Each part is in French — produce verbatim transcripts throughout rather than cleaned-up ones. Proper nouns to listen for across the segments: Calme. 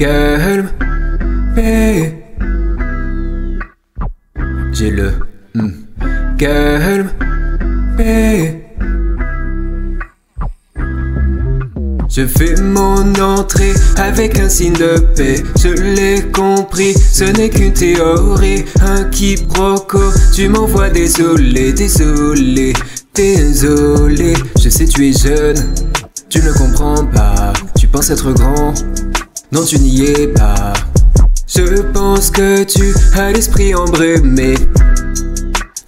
calme. Mais j'ai le mm. calme. Mais je fais mon entrée avec un signe de paix. Je l'ai compris, ce n'est qu'une théorie, un quiproquo. Tu m'envoies désolé, désolé, désolé. Je sais tu es jeune, tu ne comprends pas. Tu penses être grand, non tu n'y es pas. Je pense que tu as l'esprit embrumé,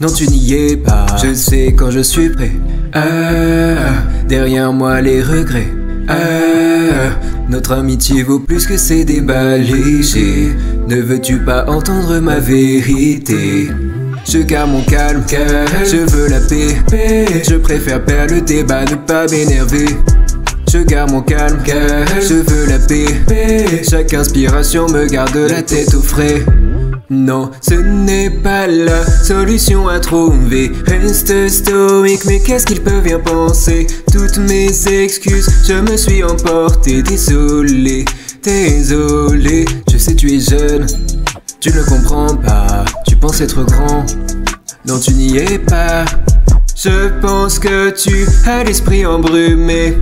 non tu n'y es pas. Je sais quand je suis prêt. Ah, derrière moi les regrets. Ah, notre amitié vaut plus que ces débats légers. Ne veux-tu pas entendre ma vérité? Je garde mon calme, calme. Je veux la paix, paix. Je préfère perdre le débat, ne pas m'énerver. Je garde mon calme, calme. Je veux la paix, paix. Chaque inspiration me garde la tête au frais. Non, ce n'est pas la solution à trouver. Reste stoïque, mais qu'est-ce qu'il peut bien penser? Toutes mes excuses, je me suis emporté. Désolé, désolé. Je sais tu es jeune, tu ne comprends pas. Tu penses être grand, non tu n'y es pas. Je pense que tu as l'esprit embrumé,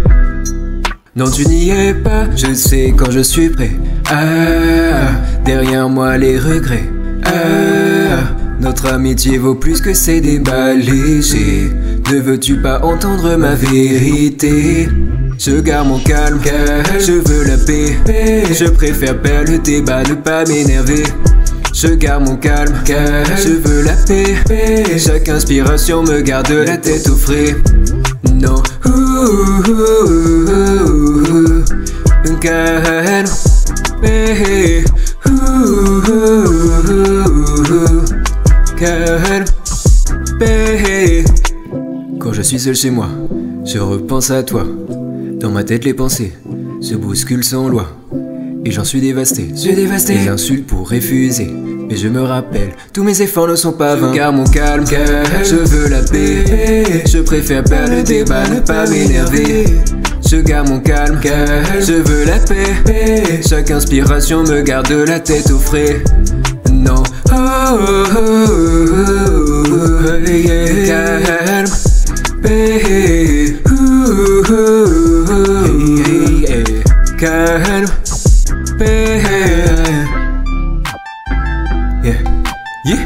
non tu n'y es pas. Je sais quand je suis prêt. Ah, derrière moi les regrets. Ah, notre amitié vaut plus que ces débats légers. Ne veux-tu pas entendre ma vérité? Je garde mon calme, calme. Je veux la paix, paix. Je préfère perdre le débat, ne pas m'énerver. Je garde mon calme, calme. Je veux la paix, paix. Chaque inspiration me garde la tête au frais. Non, calme. Mais calme. Quand je suis seul chez moi, je repense à toi. Dans ma tête les pensées se bousculent sans loi. Et j'en suis dévasté, je suis dévasté. Les insultes pour réfuser, mais je me rappelle, tous mes efforts ne sont pas vains. Je garde mon calme, calme. Je veux la paix, paix. Je préfère perdre le débat, ne pas m'énerver. Je garde mon calme, calme. Je veux la paix, paix. Chaque inspiration me garde la tête au frais. Non, oh, oh, oh, oh yeah. Calme, paix. Oh, oh, oh, yeah, yeah. Calme, paix. Yeah, yeah.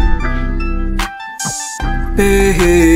Paix.